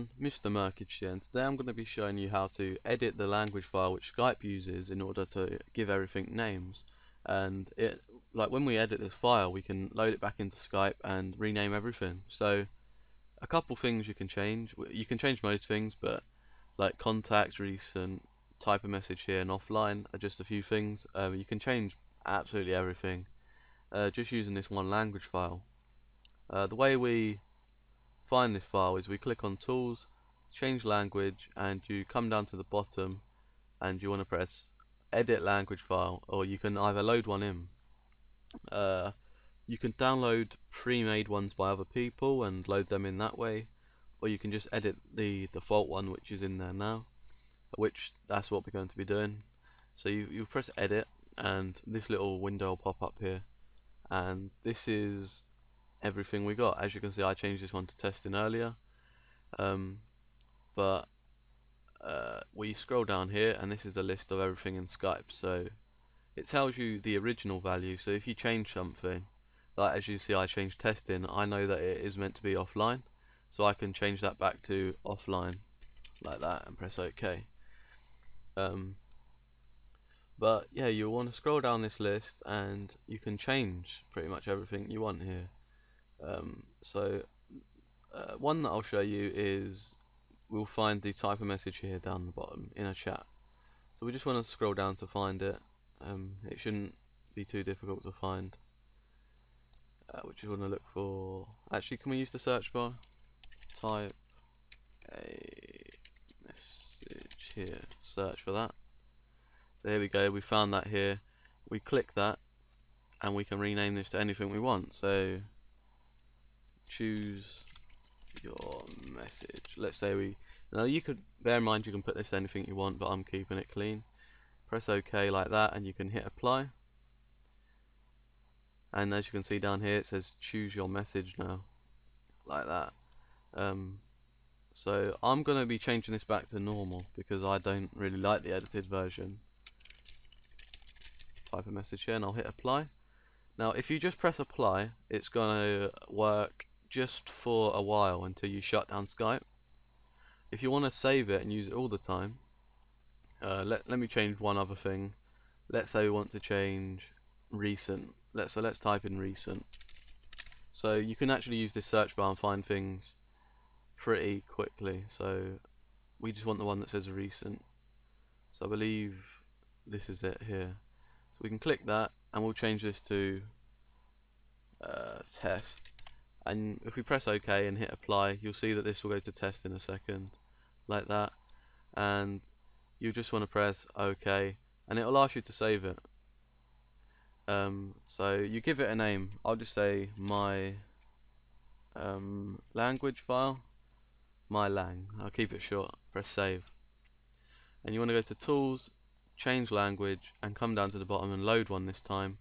everyone, Mr. Merkidge here, and today I'm going to be showing you how to edit the language file which Skype uses in order to give everything names. And when we edit this file, we can load it back into Skype and rename everything. So a couple things you can change. You can change most things, but like contacts, recent, type of message here, and offline are just a few things. You can change absolutely everything just using this one language file. The way we find this file is we click on Tools, Change Language, and you come down to the bottom and you want to press Edit Language File, or you can either load one in. You can download pre-made ones by other people and load them in that way, or you can just edit the default one which is in there now, which that's what we're going to be doing. So you press Edit and this little window will pop up here, and this is everything we got. As you can see, I changed this one to testing earlier, but we scroll down here and this is a list of everything in Skype. So it tells you the original value, so if you change something, like as you see I changed testing, I know that it is meant to be offline, so I can change that back to offline like that and press OK. But yeah, you'll want to scroll down this list and you can change pretty much everything you want here. One that I'll show you is, we'll find the type of message here down the bottom in a chat. So we just want to scroll down to find it. It shouldn't be too difficult to find. We just want to look for, actually can we use the search bar? Type a message here, search for that. So here we go, we found that here. We click that and we can rename this to anything we want. So choose your message. Let's say we, now you could bear in mind you can put this to anything you want, but I'm keeping it clean. Press OK like that and you can hit apply, and as you can see down here it says choose your message now, like that. So I'm going to be changing this back to normal because I don't really like the edited version. Type a message here and I'll hit apply. Now if you just press apply, it's going to work just for a while until you shut down Skype. If you want to save it and use it all the time, let me change one other thing. Let's say we want to change recent. Let's type in recent. So you can actually use this search bar and find things pretty quickly. So we just want the one that says recent. So I believe this is it here. So we can click that and we'll change this to test. And if we press OK and hit apply, you'll see that this will go to test in a second, like that. And you just want to press OK, and it'll ask you to save it. So you give it a name. I'll just say my language file, my lang. I'll keep it short. Press save. And you want to go to Tools, Change Language, and come down to the bottom and load one this time.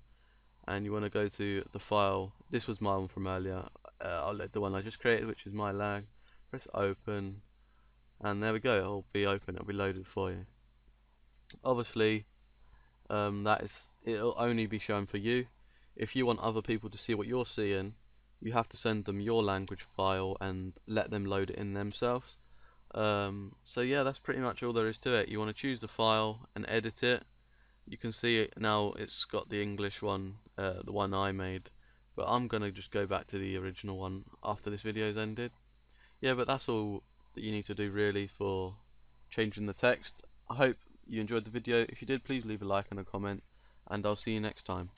And you want to go to the file. This was my one from earlier. I'll let the one I just created, which is my lang. Press open, and there we go. It'll be open. It'll be loaded for you. Obviously, it'll only be shown for you. If you want other people to see what you're seeing, you have to send them your language file and let them load it in themselves. So yeah, that's pretty much all there is to it. You want to choose the file and edit it. You can see it now, it's got the English one, the one I made, but I'm going to just go back to the original one after this video's ended. Yeah, but that's all that you need to do really for changing the text. I hope you enjoyed the video. If you did, please leave a like and a comment, and I'll see you next time.